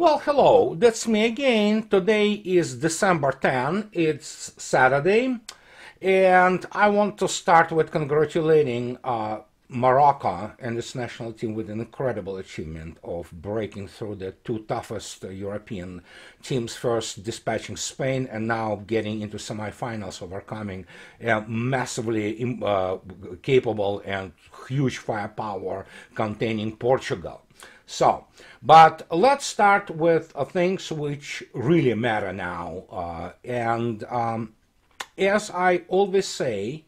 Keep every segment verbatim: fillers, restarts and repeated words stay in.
Well, hello, that's me again. Today is December tenth, it's Saturday, and I want to start with congratulating uh, Morocco and its national team with an incredible achievement of breaking through the two toughest European teams, first dispatching Spain and now getting into semifinals, overcoming a massively uh, capable and huge firepower containing Portugal. So, but let's start with uh, things which really matter now. Uh, and um, as I always say,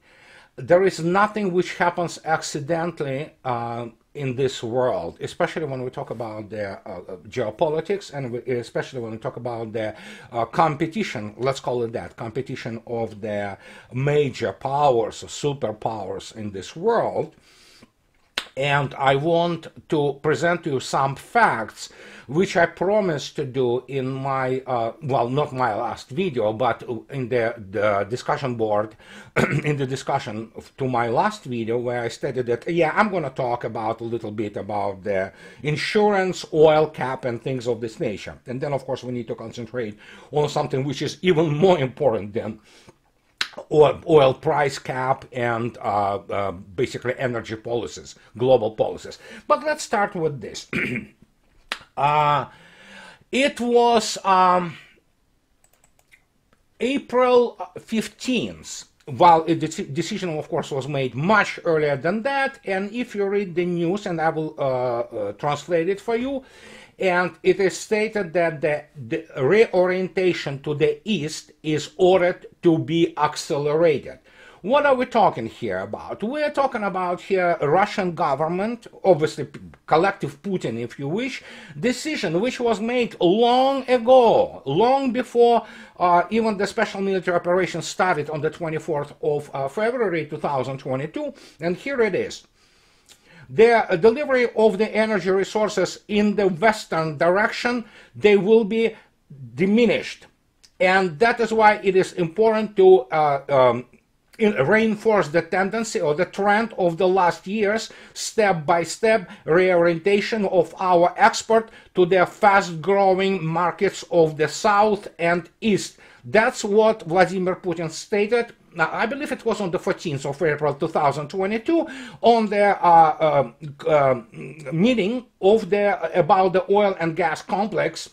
there is nothing which happens accidentally uh, in this world, especially when we talk about the uh, geopolitics, and especially when we talk about the uh, competition, let's call it that, competition of the major powers, superpowers in this world. And I want to present to you some facts, which I promised to do in my, uh, well, not my last video, but in the, the discussion board, in the discussion to my last video, where I stated that, yeah, I'm going to talk about a little bit about the insurance, oil cap, and things of this nature. And then, of course, we need to concentrate on something which is even more important than oil price cap and uh, uh, basically energy policies, global policies. But let's start with this. uh, it was um, April fifteenth. Well, the decision, of course, was made much earlier than that. And if you read the news, and I will uh, uh, translate it for you, and it is stated that the, the reorientation to the east is ordered to be accelerated. What are we talking here about? We are talking about here Russian government, obviously collective Putin, if you wish, decision which was made long ago, long before uh, even the special military operation started on the twenty-fourth of February two thousand twenty-two. And here it is. The delivery of the energy resources in the western direction, they will be diminished. And that is why it is important to uh, um, in, reinforce the tendency or the trend of the last years, step-by-step reorientation of our export to the fast-growing markets of the south and east. That's what Vladimir Putin stated. Now, I believe it was on the fourteenth of April two thousand twenty-two on the uh, uh, uh, meeting of the, about the oil and gas complex.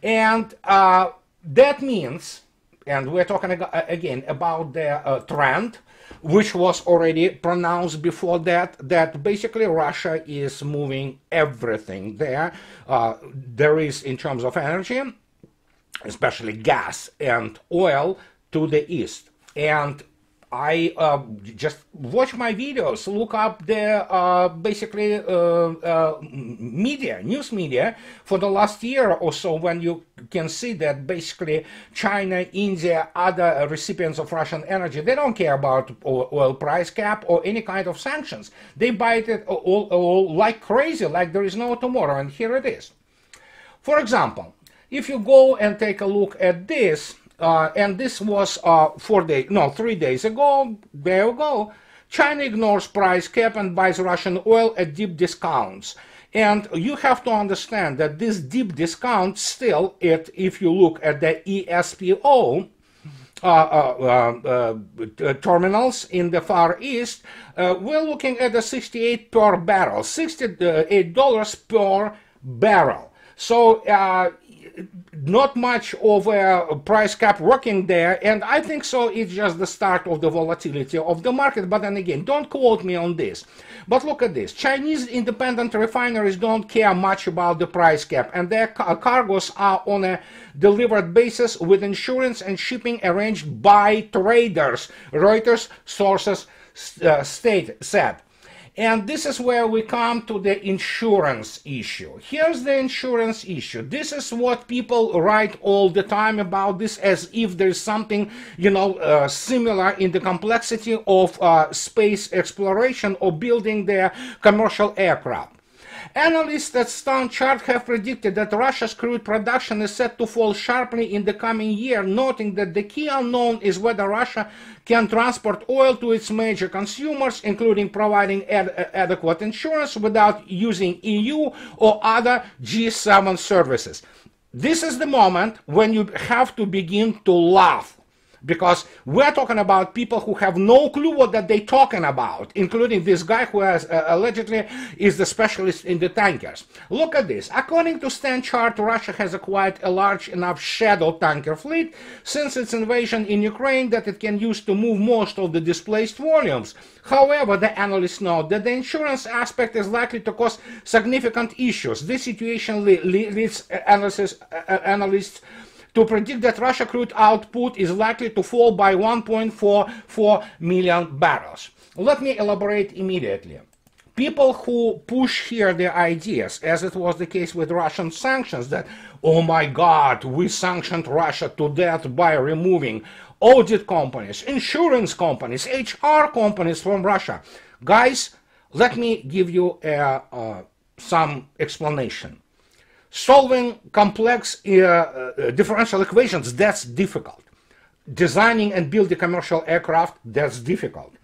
And uh, that means, and we're talking ag again about the uh, trend, which was already pronounced before that, that basically Russia is moving everything there. Uh, there is in terms of energy, especially gas and oil, to the east. And I uh, just watch my videos, look up the uh, basically uh, uh, media, news media for the last year or so, when you can see that basically China, India, other recipients of Russian energy, they don't care about oil price cap or any kind of sanctions. They buy it all, all like crazy, like there is no tomorrow. And here it is. For example, if you go and take a look at this, Uh, and this was uh, four days, no, three days ago, there you go. China ignores price cap and buys Russian oil at deep discounts. And you have to understand that this deep discount still, it, if you look at the E S P O uh, uh, uh, uh, terminals in the Far East, uh, we're looking at the sixty-eight per barrel, sixty-eight dollars per barrel. So, uh, not much of a price cap working there, and I think so it's just the start of the volatility of the market. But then again, don't quote me on this. But look at this. Chinese independent refineries don't care much about the price cap, and their car cargoes are on a delivered basis with insurance and shipping arranged by traders, Reuters sources uh, state said. And this is where we come to the insurance issue. Here's the insurance issue. This is what people write all the time about this, as if there's something, you know, uh, similar in the complexity of uh, space exploration or building their commercial aircraft. Analysts at Stone Chart have predicted that Russia's crude production is set to fall sharply in the coming year, noting that the key unknown is whether Russia can transport oil to its major consumers, including providing ad adequate insurance without using E U or other G seven services. this is the moment when you have to begin to laugh, because we're talking about people who have no clue what that they're talking about, including this guy who has, uh, allegedly is the specialist in the tankers. Look at this. According to Stan Chart, Russia has acquired a large enough shadow tanker fleet since its invasion in Ukraine that it can use to move most of the displaced volumes. However, the analysts note that the insurance aspect is likely to cause significant issues. This situation leads analysis, uh, analysts to predict that Russia crude output is likely to fall by one point four four million barrels. Let me elaborate immediately. People who push here their ideas, as it was the case with Russian sanctions, that, oh my God, we sanctioned Russia to death by removing audit companies, insurance companies, H R companies from Russia. Guys, let me give you uh, uh, some explanation. Solving complex uh, uh, differential equations, that's difficult. Designing and building commercial aircraft, that's difficult.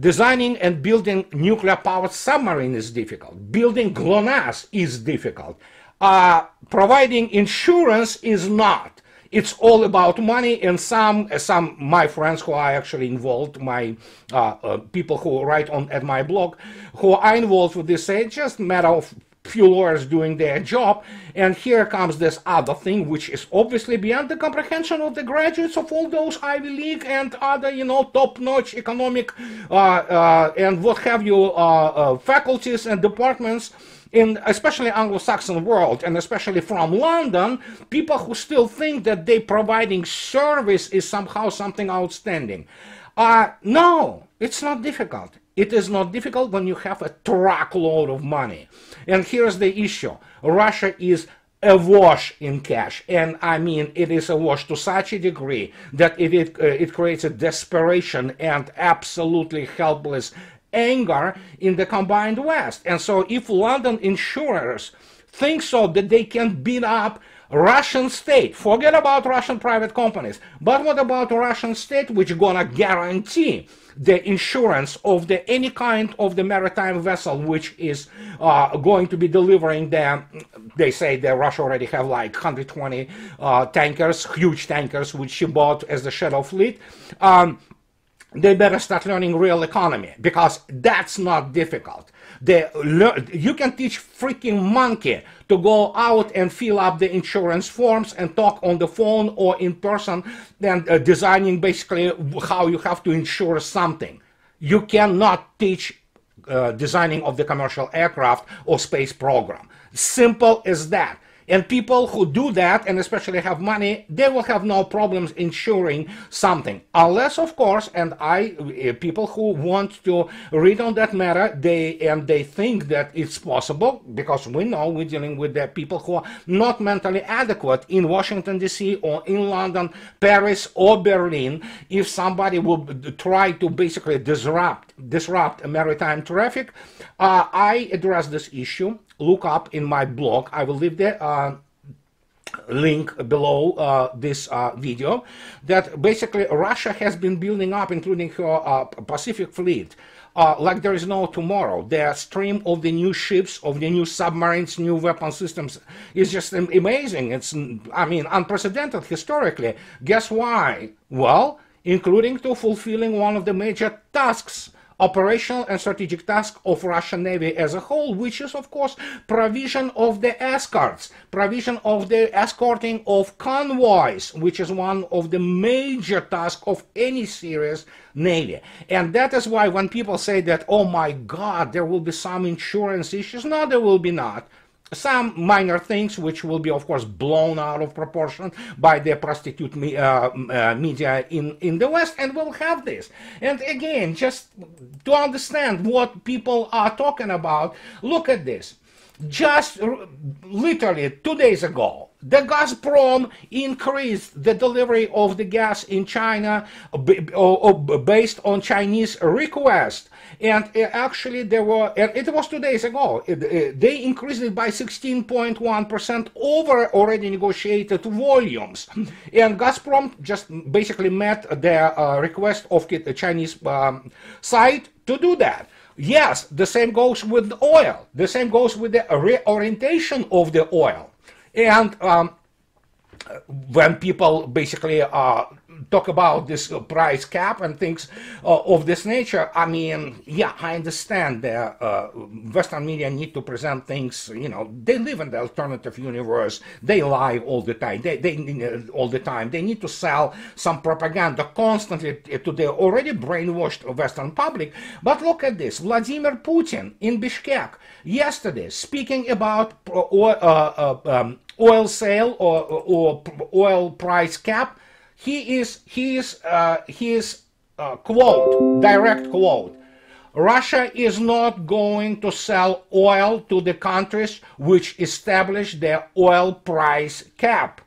Designing and building nuclear-powered submarine is difficult. Building GLONASS is difficult. Uh, providing insurance is not. It's all about money, and some, some my friends who are actually involved, my uh, uh, people who write on at my blog, who are involved with this, say, just matter of few lawyers doing their job, and here comes this other thing which is obviously beyond the comprehension of the graduates of all those Ivy League and other, you know, top-notch economic uh, uh, and what have you uh, uh, faculties and departments in especially Anglo-Saxon world, and especially from London, people who still think that they providing service is somehow something outstanding. Uh, no, it's not difficult. It is not difficult when you have a truckload of money. And here's the issue. Russia is awash in cash. And I mean, it is awash to such a degree that it, it, uh, it creates a desperation and absolutely helpless anger in the combined West. And so if London insurers think so that they can beat up Russian state, forget about Russian private companies, but what about Russian state which gonna guarantee the insurance of the any kind of the maritime vessel which is uh, going to be delivering them? They say that Russia already have like one hundred twenty uh, tankers, huge tankers, which she bought as the shadow fleet. Um, they better start learning real economy, because that's not difficult. They learn, you can teach freaking monkey to go out and fill up the insurance forms and talk on the phone or in person, and uh, designing basically how you have to insure something. You cannot teach uh, designing of the commercial aircraft or space program. Simple as that. And people who do that, and especially have money, they will have no problems insuring something. Unless, of course, and I, people who want to read on that matter, they and they think that it's possible, because we know we're dealing with the people who are not mentally adequate in Washington, D C, or in London, Paris, or Berlin. If somebody will try to basically disrupt, disrupt maritime traffic, uh, I address this issue. Look up in my blog. I will leave the uh, link below uh, this uh, video, that basically Russia has been building up, including her uh, Pacific fleet, uh, like there is no tomorrow. The stream of the new ships, of the new submarines, new weapon systems is just amazing. It's, I mean, unprecedented historically. Guess why? Well, including to fulfilling one of the major tasks, operational and strategic task of Russian Navy as a whole, which is, of course, provision of the escorts, provision of the escorting of convoys, which is one of the major tasks of any serious Navy. And that is why when people say that, oh my God, there will be some insurance issues, no, there will be not. Some minor things which will be, of course, blown out of proportion by the prostitute me, uh, uh, media in, in the West, and we'll have this. And again, just to understand what people are talking about, look at this. Just literally two days ago, the Gazprom increased the delivery of the gas in China based on Chinese request. And actually there were, it was two days ago, they increased it by sixteen point one percent over already negotiated volumes. And Gazprom just basically met their uh, request of the Chinese um, side to do that. Yes, the same goes with oil. The same goes with the reorientation of the oil. And um, when people basically uh, talk about this price cap and things uh, of this nature, I mean, yeah, I understand that uh, Western media need to present things, you know, they live in the alternative universe, they lie all the time, they, they uh, all the time, they need to sell some propaganda constantly to the already brainwashed Western public. But look at this, Vladimir Putin in Bishkek yesterday speaking about uh, uh, um, oil sale or, or oil price cap. He is, he is, uh, he is, uh, quote, direct quote, Russia is not going to sell oil to the countries which establish their oil price cap.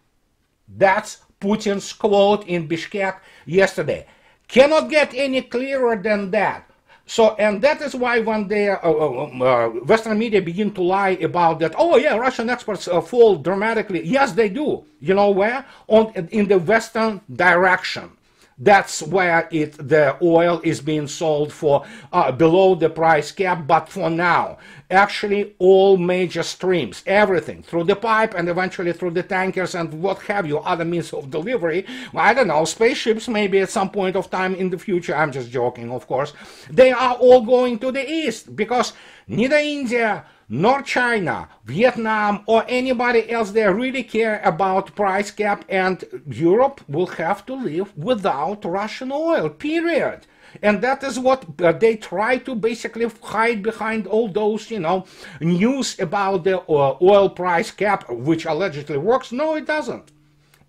That's Putin's quote in Bishkek yesterday. Cannot get any clearer than that. So, and that is why when they, uh, uh, Western media begin to lie about that, oh yeah, Russian exports uh, fall dramatically. Yes, they do. You know where? On, in the Western direction. That's where it, the oil is being sold for uh, below the price cap, but for now. Actually, all major streams, everything, through the pipe and eventually through the tankers and what have you, other means of delivery. I don't know, spaceships maybe at some point of time in the future, I'm just joking, of course. They are all going to the east because neither India, nor China, Vietnam, or anybody else they really care about price cap, and Europe will have to live without Russian oil, period. And that is what uh, they try to basically hide behind all those, you know, news about the uh, oil price cap, which allegedly works. No, it doesn't.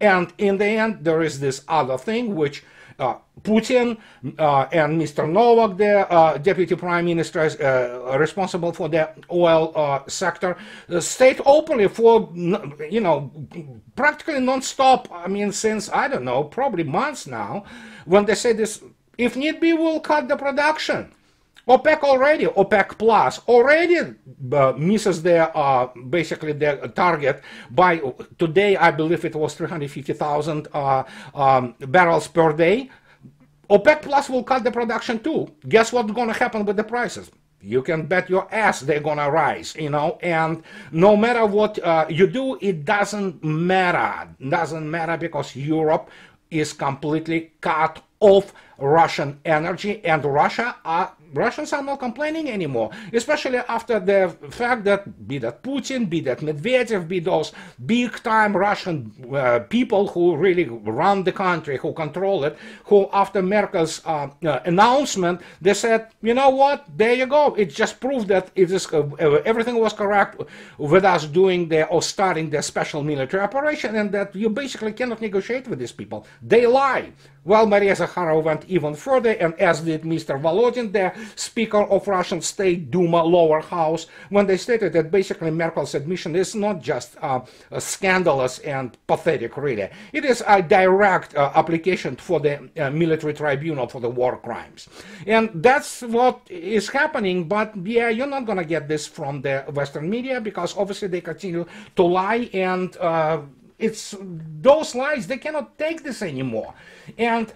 And in the end, there is this other thing which Uh, Putin uh, and Mister Novak, the uh, deputy prime minister uh, responsible for the oil uh, sector, uh, state openly for, you know, practically non-stop, I mean, since, I don't know, probably months now, when they say this, if need be, we'll cut the production. OPEC already, OPEC Plus, already uh, misses their, uh, basically their target by, today I believe it was three hundred fifty thousand uh, um, barrels per day. OPEC Plus will cut the production too. Guess what's going to happen with the prices? You can bet your ass they're going to rise, you know, and no matter what uh, you do, it doesn't matter. Doesn't matter because Europe is completely cut off Russian energy, and Russia are, Russians are not complaining anymore, especially after the fact that, be that Putin, be that Medvedev, be those big-time Russian uh, people who really run the country, who control it, who after Merkel's uh, uh, announcement, they said, you know what, there you go. It just proved that it is, uh, everything was correct with us doing the, or starting the special military operation, and that you basically cannot negotiate with these people. They lie. Well, Maria Zakharova went even further, and as did Mister Volodin, the Speaker of Russian State Duma lower house, when they stated that basically Merkel's admission is not just uh, scandalous and pathetic, really. It is a direct uh, application for the uh, military tribunal for the war crimes. And that's what is happening, but yeah, you're not going to get this from the Western media, because obviously they continue to lie, and uh, it's those lies, they cannot take this anymore. And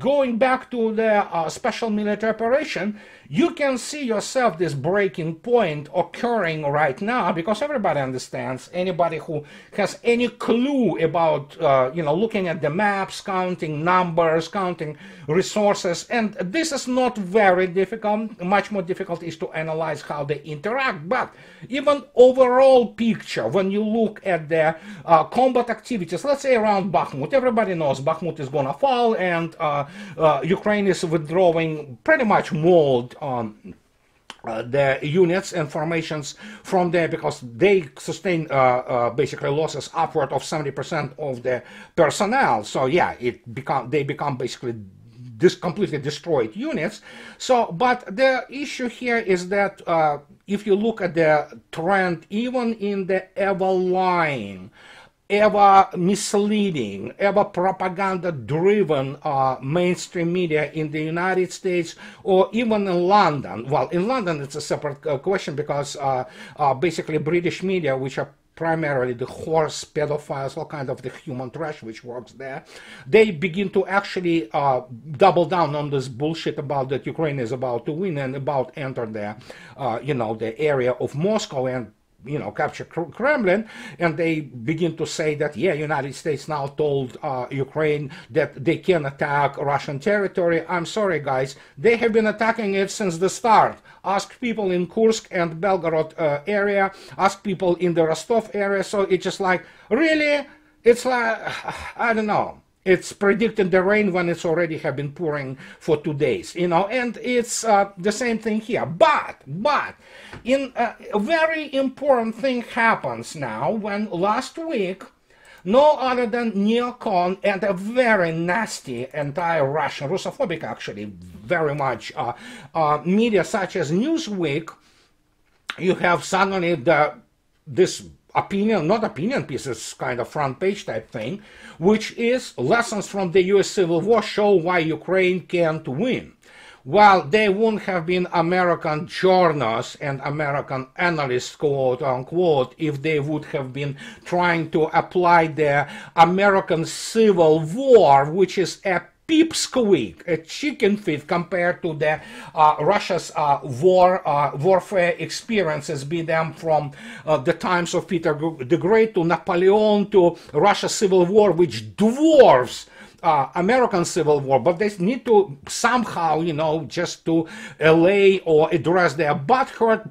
going back to the uh, special military operation, you can see yourself this breaking point occurring right now, because everybody understands, anybody who has any clue about, uh, you know, looking at the maps, counting numbers, counting resources, and this is not very difficult. Much more difficult is to analyze how they interact, but even overall picture, when you look at the uh, combat activities, let's say around Bakhmut, everybody knows Bakhmut is going to fall, and uh, uh, Ukraine is withdrawing pretty much mold um, uh, the units and formations from there, because they sustain uh, uh, basically losses upward of seventy percent of the personnel. So yeah, it become, they become basically this completely destroyed units. So, but the issue here is that uh, if you look at the trend, even in the ever-lying, ever misleading, ever propaganda-driven uh, mainstream media in the United States or even in London. Well, in London it's a separate uh, question, because uh, uh, basically British media, which are primarily the horse pedophiles, all kind of the human trash which works there, they begin to actually uh, double down on this bullshit about that Ukraine is about to win and about enter the, uh, you know, the area of Moscow, and you know, capture Kremlin, and they begin to say that, yeah, United States now told uh, Ukraine that they can attack Russian territory. I'm sorry, guys, they have been attacking it since the start. Ask people in Kursk and Belgorod uh, area, ask people in the Rostov area, so it's just like, really? It's like, I don't know. It's predicting the rain when it's already have been pouring for two days, you know, and it's uh, the same thing here. But, but, in uh, a very important thing happens now, when last week, no other than neocon and a very nasty anti-Russian, Russophobic actually, very much, uh, uh, media such as Newsweek, you have suddenly the, this opinion, not opinion pieces, kind of front page type thing, which is lessons from the U S Civil War show why Ukraine can't win. Well, they wouldn't have been American journalists and American analysts, quote unquote, if they would have been trying to apply the American Civil War, which is a peepsqueak, a chicken feed compared to the uh, Russia's uh, war uh, warfare experiences, be them from uh, the times of Peter the Great to Napoleon to Russia's Civil War, which dwarfs uh, American Civil War. But they need to somehow, you know, just to allay or address their butthurt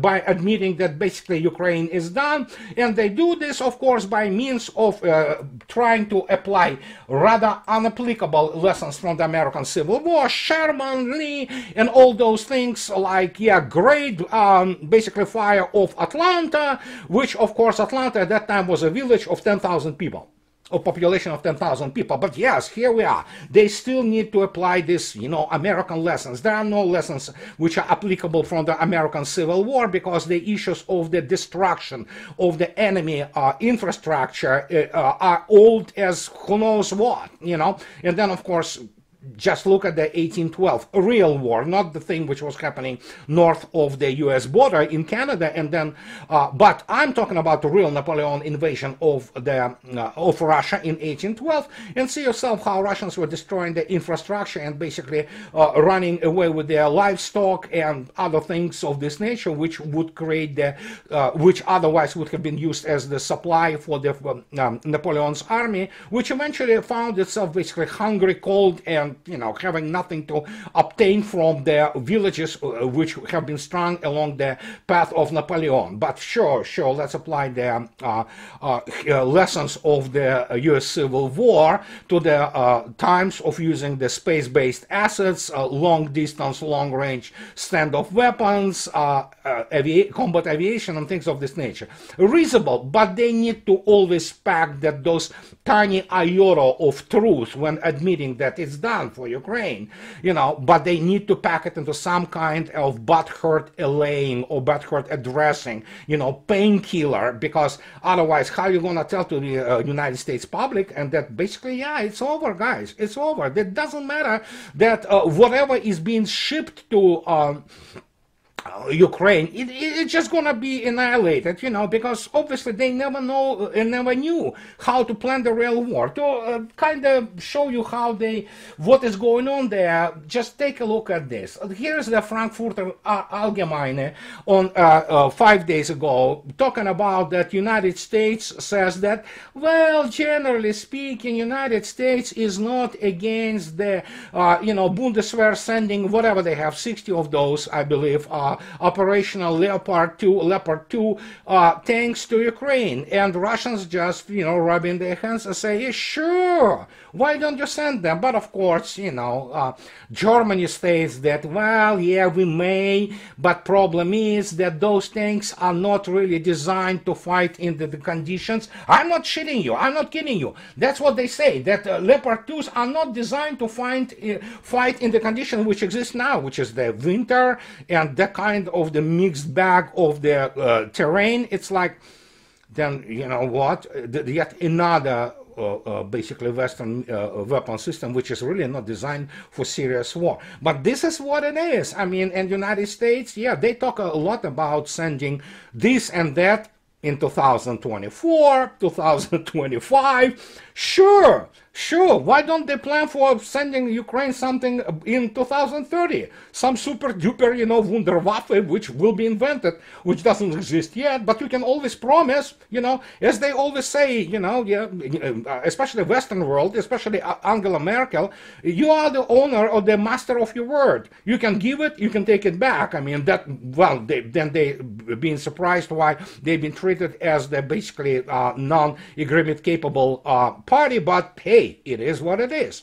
by admitting that basically Ukraine is done, and they do this, of course, by means of uh, trying to apply rather unapplicable lessons from the American Civil War, Sherman, Lee, and all those things like, yeah, great um, basically fire of Atlanta, which, of course, Atlanta at that time was a village of ten thousand people. A population of ten thousand people, but yes, here we are. They still need to apply this, you know, American lessons. There are no lessons which are applicable from the American Civil War because the issues of the destruction of the enemy uh, infrastructure uh, uh, are old as who knows what, you know. And then, of course, just look at the eighteen twelve real war, not the thing which was happening north of the U S border in Canada, and then uh, but I'm talking about the real Napoleon invasion of the uh, of Russia in eighteen twelve, and see yourself how Russians were destroying the infrastructure and basically uh, running away with their livestock and other things of this nature, which would create the uh, which otherwise would have been used as the supply for the um, Napoleon's army, which eventually found itself basically hungry, cold, and you know, having nothing to obtain from the villages which have been strung along the path of Napoleon. But sure, sure, let's apply the uh, uh, lessons of the U S Civil War to the uh, times of using the space-based assets, uh, long-distance, long-range standoff weapons, uh, uh, avi combat aviation, and things of this nature. Reasonable, but they need to always pack that those tiny iota of truth when admitting that it's done for Ukraine, you know, but they need to pack it into some kind of butthurt allaying or butthurt addressing, you know, painkiller, because otherwise how you gonna tell to the uh, United States public and that basically, yeah, it's over, guys, it's over. It doesn't matter that uh, whatever is being shipped to um, Uh, Ukraine, it, it, it's just gonna be annihilated, you know, because obviously they never know and uh, never knew how to plan the real war. To uh, kind of show you how they, what is going on there, just take a look at this. Here is the Frankfurter Allgemeine on uh, uh, five days ago, talking about that United States says that, well, generally speaking, United States is not against the, uh, you know, Bundeswehr sending whatever they have, sixty of those, I believe, are. Uh, operational Leopard two, Leopard two uh, tanks to Ukraine, and Russians just, you know, rubbing their hands and say, yeah, sure, why don't you send them? But of course, you know, uh, Germany states that, well, yeah, we may, but problem is that those tanks are not really designed to fight in the, the conditions. I'm not shitting you, I'm not kidding you. That's what they say, that uh, Leopard twos are not designed to find, uh, fight in the condition which exists now, which is the winter and that kind of the mixed bag of the uh, terrain. It's like, then you know what, the, yet another uh, uh, basically Western uh, weapon system which is really not designed for serious war. But this is what it is. I mean, and United States, yeah, they talk a lot about sending this and that. in two thousand twenty-four, two thousand twenty-five. Sure, sure. Why don't they plan for sending Ukraine something in two thousand thirty? Some super duper, you know, Wunderwaffe, which will be invented, which doesn't exist yet. But you can always promise, you know, as they always say, you know, yeah, especially Western world, especially Angela Merkel, you are the owner or the master of your word. You can give it, you can take it back. I mean, that, well, they, then they being surprised why they've been treated as the basically uh, non-agreement capable uh, party, but hey, it is what it is.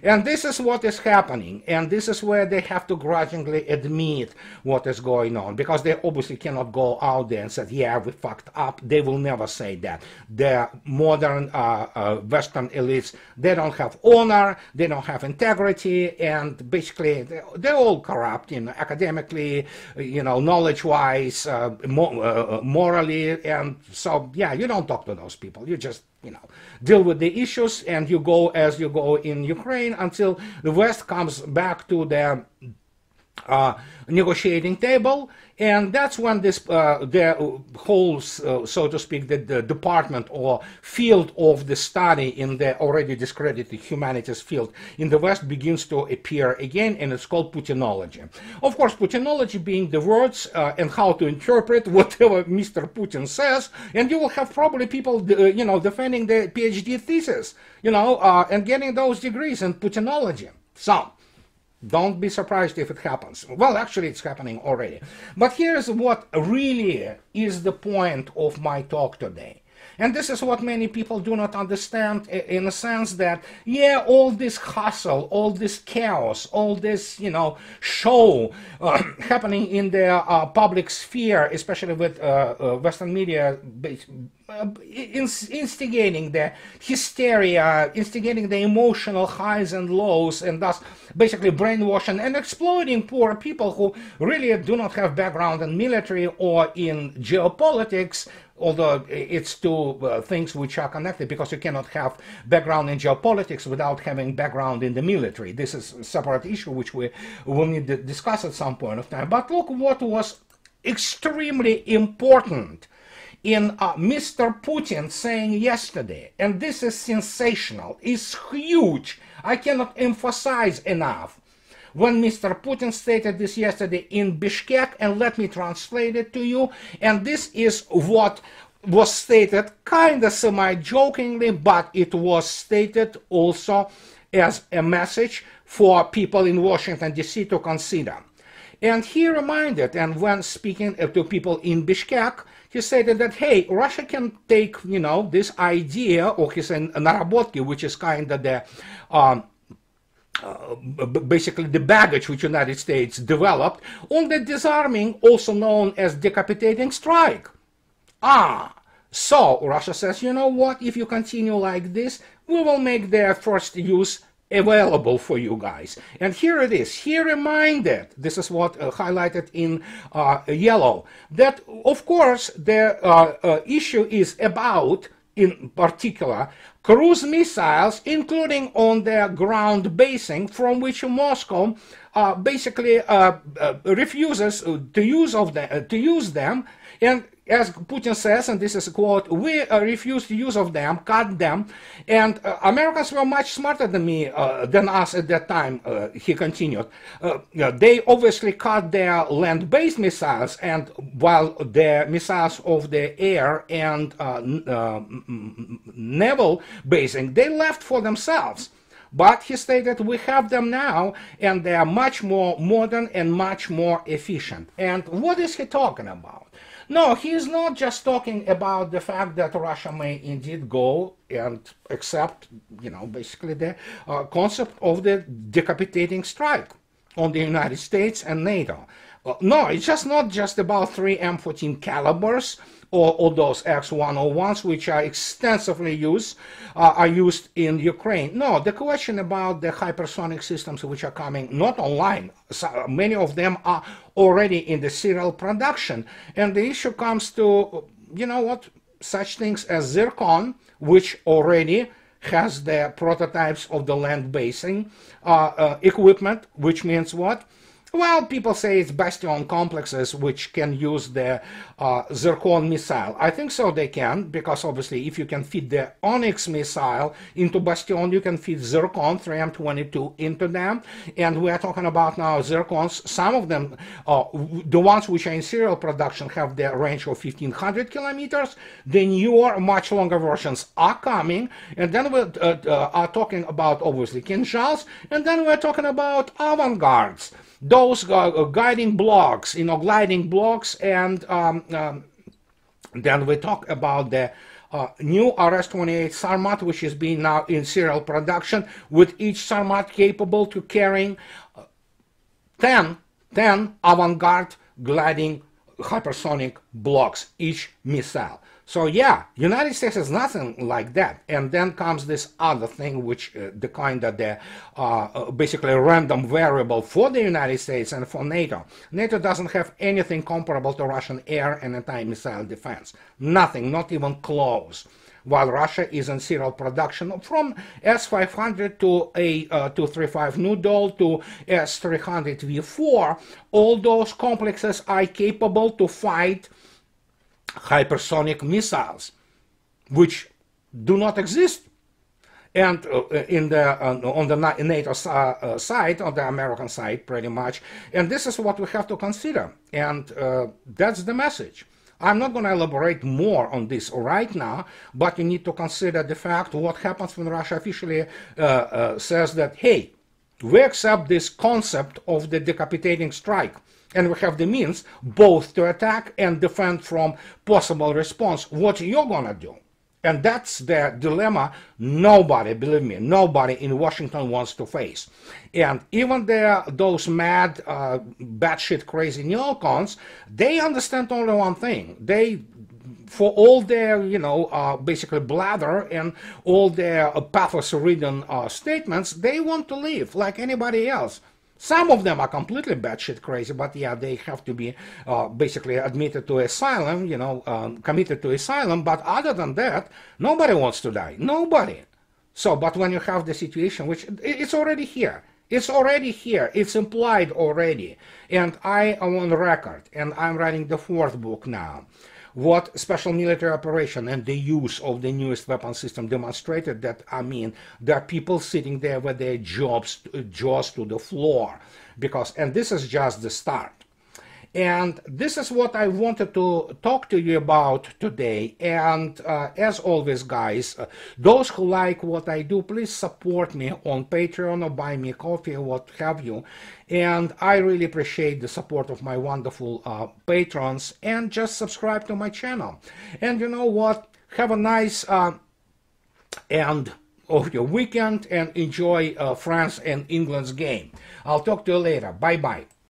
And this is what is happening, and this is where they have to grudgingly admit what is going on, because they obviously cannot go out there and say, yeah, we fucked up. They will never say that. The modern uh, uh, Western elites, they don't have honor, they don't have integrity, and basically they, they're all corrupt, you know, academically, you know, knowledge-wise, uh, mo uh, morally, and so, yeah, you don't talk to those people. You just, you know, deal with the issues, and you go as you go in Ukraine until the West comes back to the uh, negotiating table, and that's when this uh, the whole, uh, so to speak, the, the department or field of the study in the already discredited humanities field in the West begins to appear again, and it's called Putinology. Of course, Putinology being the words uh, and how to interpret whatever Mister Putin says, and you will have probably people, uh, you know, defending their PhD thesis, you know, uh, and getting those degrees in Putinology. So don't be surprised if it happens. Well, actually, it's happening already. But here's what really is the point of my talk today. And this is what many people do not understand, in a sense that, yeah, all this hustle, all this chaos, all this, you know, show uh, happening in the uh, public sphere, especially with uh, uh, Western media uh, instigating the hysteria, instigating the emotional highs and lows, and thus basically brainwashing and exploiting poor people who really do not have background in military or in geopolitics, although it's two uh, things which are connected, because you cannot have background in geopolitics without having background in the military. This is a separate issue which we will need to discuss at some point of time. But look what was extremely important in uh, Mister Putin saying yesterday, and this is sensational, it's huge, I cannot emphasize enough. When Mister Putin stated this yesterday in Bishkek, and let me translate it to you, and this is what was stated kind of semi-jokingly, but it was stated also as a message for people in Washington D C to consider. And he reminded, and when speaking to people in Bishkek, he stated that, hey, Russia can take, you know, this idea, or he said, narabotki, which is kind of the um, Uh, basically the baggage which United States developed on the disarming, also known as decapitating strike. Ah, so Russia says, you know what, if you continue like this, we will make their first use available for you guys. And here it is. He reminded, this is what uh, highlighted in uh, yellow, that of course the uh, uh, issue is about, in particular, cruise missiles, including on their ground basing, from which Moscow uh, basically uh, uh, refuses to use of the, uh, to use them. And as Putin says, and this is a quote, we uh, refuse to use of them, cut them, and uh, Americans were much smarter than me, uh, than us at that time, uh, he continued. Uh, they obviously cut their land-based missiles, and while their missiles of the air and uh, uh, naval basing, they left for themselves. But he stated, we have them now, and they are much more modern and much more efficient. And what is he talking about? No, he is not just talking about the fact that Russia may indeed go and accept, you know, basically the uh, concept of the decapitating strike on the United States and NATO. Uh, no, it's just not just about three M fourteen calibers or, or those X one oh ones which are extensively used, uh, are used in Ukraine. No, the question about the hypersonic systems which are coming not online, so many of them are already in the serial production, and the issue comes to, you know what, such things as Zircon, which already has the prototypes of the land basing uh, uh, equipment, which means what? Well, people say it's Bastion complexes which can use the uh, Zircon missile. I think so they can, because obviously if you can fit the Onyx missile into Bastion, you can fit Zircon three M twenty-two into them. And we are talking about now Zircons. Some of them, uh, the ones which are in serial production, have the range of fifteen hundred kilometers. The newer, much longer versions are coming. And then we uh, uh, are talking about, obviously, Kinjals. And then we are talking about avant-gardes. Those uh, guiding blocks, you know, gliding blocks, and um, um, then we talk about the uh, new R S twenty-eight Sarmat, which is being now in serial production, with each Sarmat capable to carrying ten, ten avant-garde gliding hypersonic blocks, each missile. So yeah, United States is nothing like that. And then comes this other thing, which uh, the kind of the uh, basically random variable for the United States and for NATO. NATO doesn't have anything comparable to Russian air and anti-missile defense. Nothing, not even close. While Russia is in serial production from S five hundred to a uh, two thirty-five Noodle to S three hundred V four, all those complexes are capable to fight hypersonic missiles, which do not exist. And uh, in the uh, on the NATO uh, uh, side, on the American side, pretty much. And this is what we have to consider. And uh, that's the message. I'm not going to elaborate more on this right now, but you need to consider the fact what happens when Russia officially uh, uh, says that, hey, we accept this concept of the decapitating strike. And we have the means both to attack and defend from possible response. What you're gonna do? And that's the dilemma nobody, believe me, nobody in Washington wants to face. And even the, those mad, uh, batshit crazy neocons, they understand only one thing. They, for all their, you know, uh, basically blather and all their uh, pathos-ridden uh, statements, they want to live like anybody else. Some of them are completely batshit crazy, but yeah, they have to be uh, basically admitted to asylum, you know, um, committed to asylum. But other than that, nobody wants to die. Nobody. So, but when you have the situation, which it's already here. It's already here. It's implied already. And I am on record, and I'm writing the fourth book now. What special military operation and the use of the newest weapon system demonstrated that, I mean, there are people sitting there with their jobs, jaws to the floor. Because, and this is just the start. And this is what I wanted to talk to you about today. And uh, as always, guys, uh, those who like what I do, please support me on Patreon or buy me coffee or what have you. And I really appreciate the support of my wonderful uh, patrons. And just subscribe to my channel. And you know what? Have a nice uh, end of your weekend and enjoy uh, France and England's game. I'll talk to you later. Bye-bye.